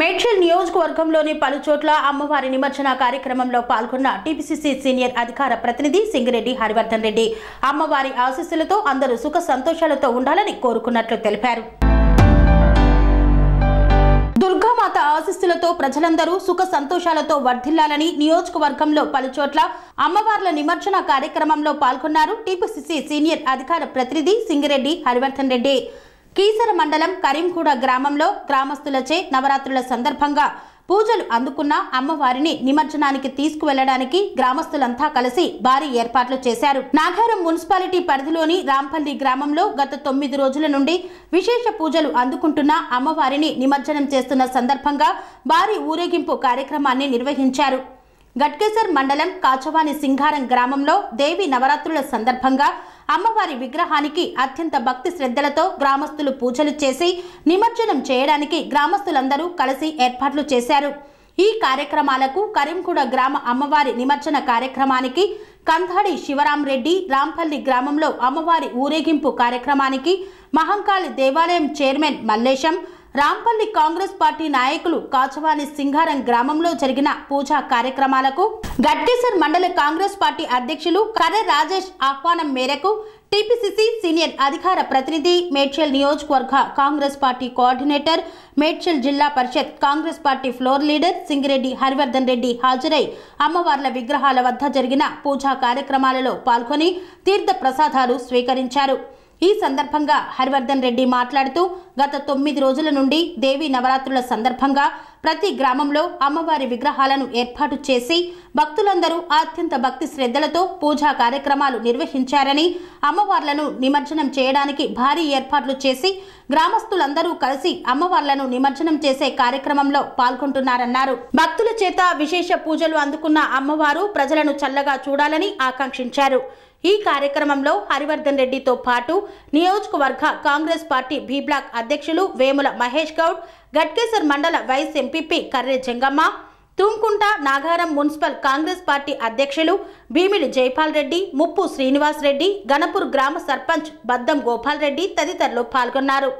మెట్చల్ నియోజకవర్గంలోని పలుచోట్ల అమ్మవారి నిమజ్జన కార్యక్రమంలో పాల్గొన్న టీపీసీసీ సీనియర్ అధికార ప్రతినిధి సింగరేడ్డి హరివర్ధన్ రెడ్డి అమ్మవారి ఆశీస్సులతో అందరూ సుఖ సంతోషాలతో ఉండాలని కోరుకున్నట్లు తెలిపారు. దుర్గామాత ఆశీస్సులతో ప్రజలందరూ సుఖ సంతోషాలతో వర్ధిల్లాలని నియోజకవర్గంలో పలుచోట్ల అమ్మవార్ల నిమజ్జన కార్యక్రమంలో పాల్గొన్నారు టీపీసీసీ సీనియర్ అధికార ప్రతినిధి సింగరేడ్డి హరివర్ధన్ రెడ్డి. కీసర మండలం కరీంగూడ గ్రామంలో గ్రామస్తులచే నవరాత్రుల సందర్భంగా పూజలు అందుకున్న అమ్మవారిని నిమజ్జనానికి తీసుకువెళ్లడానికి గ్రామస్తులంతా కలిసి భారీ ఏర్పాట్లు చేశారు. నాగారం మున్సిపాలిటీ పరిధిలోని రాంపల్లి గ్రామంలో గత 9 రోజుల నుండి విశేష పూజలు అందుకుంటున్న అమ్మవారిని నిమజ్జనం చేస్తున్న సందర్భంగా భారీ ఊరేగింపు కార్యక్రమాన్ని నిర్వహించారు. ఘట్కేసర్ మండలం కాచవాని సింగారం గ్రామంలో దేవి నవరాత్రుల సందర్భంగా అమ్మవారి విగ్రహానికి అత్యంత భక్తి శ్రద్ధలతో గ్రామస్తులు పూజలు చేసి నిమజ్జనం చేయడానికి గ్రామస్తులందరూ కలిసి ఏర్పాట్లు చేశారు. ఈ కార్యక్రమాలకు కరీంగూడ గ్రామ అమ్మవారి నిమజ్జన కార్యక్రమానికి, కంధాడి శివరామరెడ్డి రాంపల్లి గ్రామంలో అమ్మవారి ఊరేగింపు కార్యక్రమానికి మహంకాళి దేవాలయం చైర్మన్ మల్లేశం, రాంపల్లి కాంగ్రెస్ పార్టీ నాయకులు కాచవాని సింగారం గ్రామంలో జరిగిన పూజా కార్యక్రమాలకు ఘట్కేసర్ మండల కాంగ్రెస్ పార్టీ అధ్యక్షులు కరే రాజేష్ ఆహ్వానం మేరకు టీపీసీసీ సీనియర్ అధికార ప్రతినిధి, మేడ్చల్ నియోజకవర్గ కాంగ్రెస్ పార్టీ కోఆర్డినేటర్, మేడ్చల్ జిల్లా పరిషత్ Congress party floor leader Singareddy Harivardhan Reddy హాజరై అమ్మవార్ల విగ్రహాల వద్ద జరిగిన పూజా కార్యక్రమాలలో పాల్గొని తీర్థ ప్రసాదాలు స్వీకరించారు. ఈ సందర్భంగా హరివర్ధన్ రెడ్డి మాట్లాడుతూ గత 9 రోజుల నుండి దేవి నవరాత్రుల సందర్భంగా ప్రతి గ్రామంలో అమ్మవారి విగ్రహాలను ఏర్పాటు చేసి భక్తులందరూ అత్యంత భక్తి శ్రద్ధలతో పూజా కార్యక్రమాలు నిర్వహించారని, అమ్మవార్లను నిమజ్జనం చేయడానికి భారీ ఏర్పాట్లు చేసి గ్రామస్తులందరూ కలిసి అమ్మవార్లను నిమజ్జనం చేసే కార్యక్రమంలో పాల్గొంటున్నారన్నారు. భక్తుల చేత విశేష పూజలు అందుకున్న అమ్మవారు ప్రజలను చల్లగా చూడాలని ఆకాంక్షించారు. ఈ కార్యక్రమంలో హరివర్ధన్ రెడ్డితో పాటు నియోజకవర్గ కాంగ్రెస్ పార్టీ బి బ్లాక్ అధ్యక్షులు వేముల మహేష్ గౌడ్, ఘట్కేసర్ మండల vice MPP Karre Jangamma, Tumkunta Nagaram municipal Congress party అధ్యక్షులు భీమిడి జైపాల్ రెడ్డి, ముప్పు శ్రీనివాస్ రెడ్డి, గణపూర్ గ్రామ సర్పంచ్ బద్దం గోపాల్ రెడ్డి తదితరులు పాల్గొన్నారు.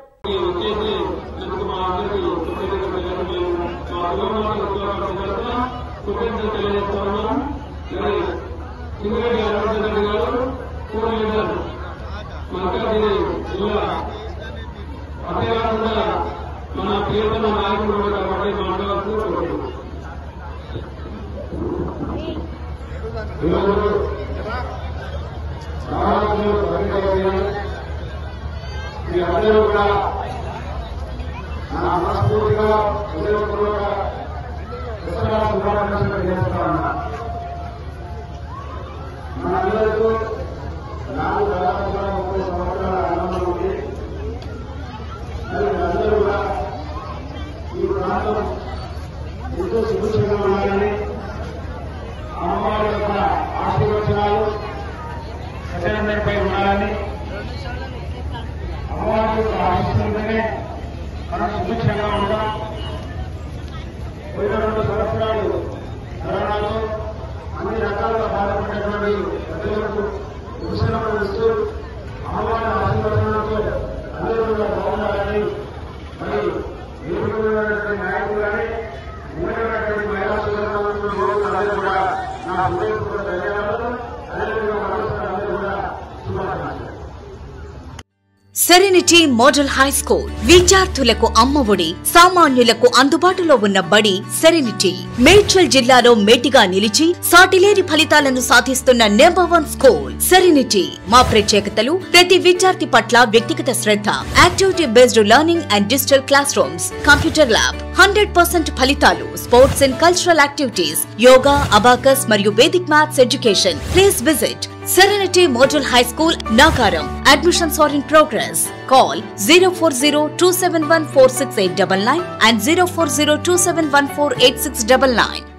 సెరెనిటీ మోడల్ హై స్కూల్ విద్యార్థులకు అమ్మఒడి, సామాన్యులకు అందుబాటులో ఉన్న బడి సెరెనిటీ. మేడ్చల్ జిల్లాలో మేటిగా నిలిచి సాటిలేని ఫలితాలను సాధిస్తున్న నెంబర్ 1 స్కూల్ సెరెనిటీ. మా ప్రత్యేకతలు: ప్రతి విద్యార్థి పట్ల వ్యక్తిగత శ్రద్ధ, activity based learning and digital classrooms, computer lab, 100% ఫలితాలు, sports and cultural activities, yoga, abacus మరియు Vedic maths education. Please visit Serenity Model High School, Nagaram. Admissions are in progress. Call 04027146899 and 04027148699.